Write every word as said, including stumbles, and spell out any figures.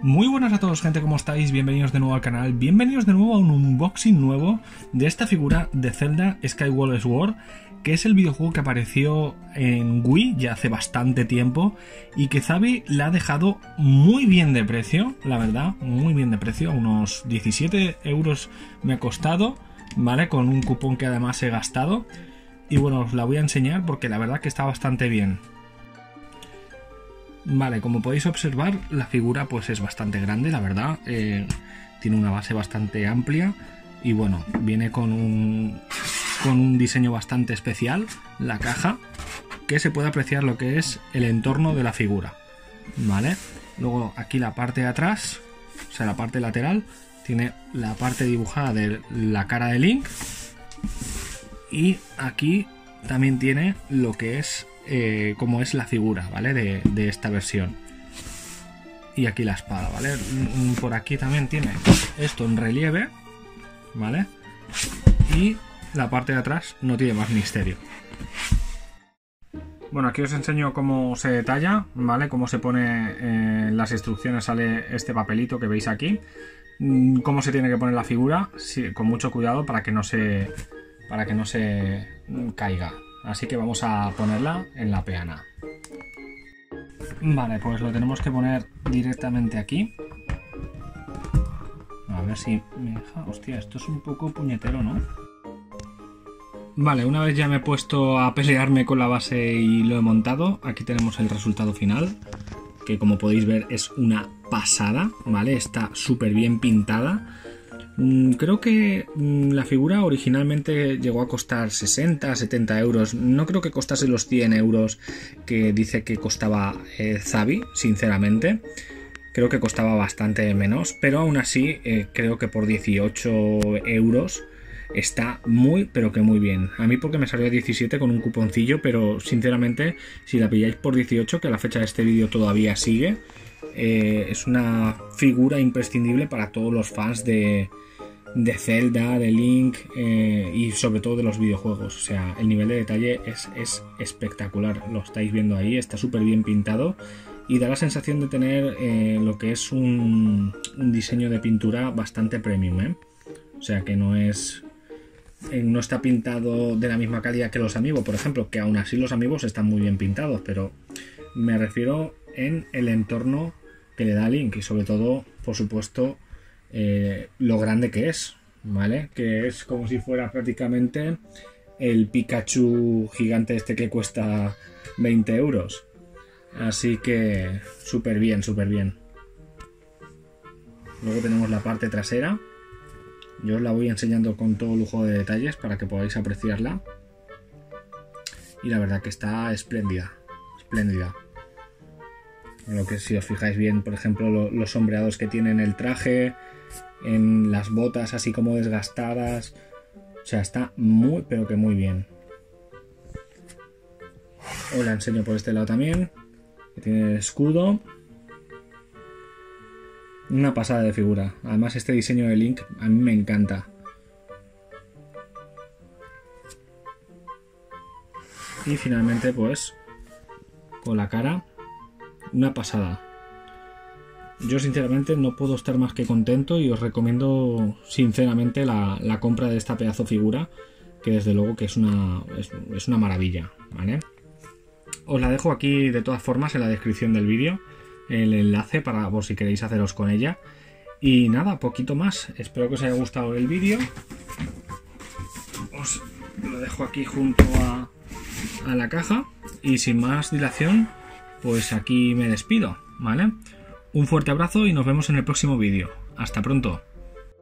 Muy buenas a todos, gente, ¿cómo estáis? Bienvenidos de nuevo al canal, bienvenidos de nuevo a un unboxing nuevo de esta figura de Zelda Skyward Sword, que es el videojuego que apareció en Wii ya hace bastante tiempo y que Zavvi la ha dejado muy bien de precio, la verdad, muy bien de precio, unos diecisiete euros me ha costado, ¿vale? Con un cupón que además he gastado y bueno, os la voy a enseñar porque la verdad que está bastante bien. Vale, como podéis observar, la figura pues es bastante grande, la verdad, eh, tiene una base bastante amplia y bueno, viene con un, con un diseño bastante especial, la caja, que se puede apreciar lo que es el entorno de la figura, ¿vale? Luego aquí la parte de atrás, o sea, la parte lateral, tiene la parte dibujada de la cara de Link y aquí también tiene lo que es... Eh, como es la figura, ¿vale? De, de esta versión. Y aquí la espada, ¿vale? Por aquí también tiene esto en relieve, ¿vale? Y la parte de atrás no tiene más misterio. Bueno, aquí os enseño cómo se detalla, ¿vale? Cómo se pone en eh, las instrucciones, sale este papelito que veis aquí. Cómo se tiene que poner la figura, sí, con mucho cuidado para que no se, para que no se caiga. Así que vamos a ponerla en la peana. Vale, pues lo tenemos que poner directamente aquí. A ver si me deja... Hostia, esto es un poco puñetero, ¿no? Vale, una vez ya me he puesto a pelearme con la base y lo he montado, aquí tenemos el resultado final, que como podéis ver es una pasada, ¿vale? Está súper bien pintada. Creo que la figura originalmente llegó a costar sesenta, setenta euros. No creo que costase los cien euros que dice que costaba eh, Zavvi, sinceramente. Creo que costaba bastante menos, pero aún así eh, creo que por dieciocho euros está muy, pero que muy bien. A mí porque me salió a diecisiete con un cuponcillo, pero sinceramente si la pilláis por dieciocho, que a la fecha de este vídeo todavía sigue, eh, es una figura imprescindible para todos los fans de... de Zelda, de Link eh, y sobre todo de los videojuegos. O sea, el nivel de detalle es, es espectacular, lo estáis viendo ahí, está súper bien pintado y da la sensación de tener eh, lo que es un, un diseño de pintura bastante premium, ¿eh? O sea que no es eh, no está pintado de la misma calidad que los Amiibo, por ejemplo, que aún así los Amiibos están muy bien pintados, pero me refiero en el entorno que le da Link y sobre todo, por supuesto, Eh, lo grande que es, ¿vale? Que es como si fuera prácticamente el Pikachu gigante este que cuesta veinte euros. Así que súper bien, súper bien. Luego tenemos la parte trasera. Yo os la voy enseñando con todo lujo de detalles para que podáis apreciarla. Y la verdad que está espléndida, espléndida. Lo que, si os fijáis bien, por ejemplo, lo, los sombreados que tiene en el traje, en las botas así como desgastadas, o sea, está muy, pero que muy bien. Os la enseño por este lado también, que tiene el escudo. Una pasada de figura. Además, este diseño de Link a mí me encanta. Y finalmente, pues, con la cara. Una pasada. Yo sinceramente no puedo estar más que contento y os recomiendo sinceramente la, la compra de esta pedazo figura, que desde luego que es una, es, es una maravilla, ¿vale? Os la dejo aquí de todas formas en la descripción del vídeo el enlace para por si queréis haceros con ella y nada, poquito más. Espero que os haya gustado el vídeo, os lo dejo aquí junto a, a la caja y sin más dilación pues aquí me despido, ¿vale? Un fuerte abrazo y nos vemos en el próximo vídeo. Hasta pronto.